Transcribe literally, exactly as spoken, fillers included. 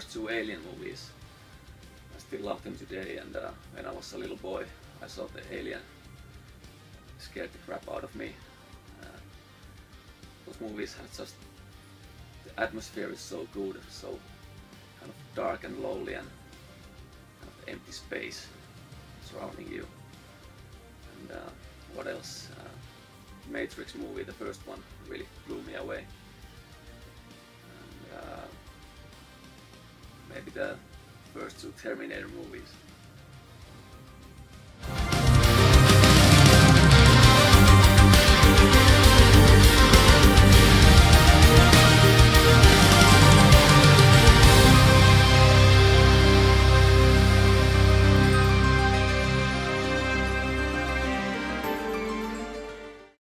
first two Alien movies. I still love them today, and uh, when I was a little boy I saw the Alien. It scared the crap out of me. Uh, those movies had just, the atmosphere is so good, so kind of dark and lonely and kind of empty space surrounding you. And uh, what else? Uh, Matrix movie, the first one, really blew me away. And, uh, maybe the first two Terminator movies.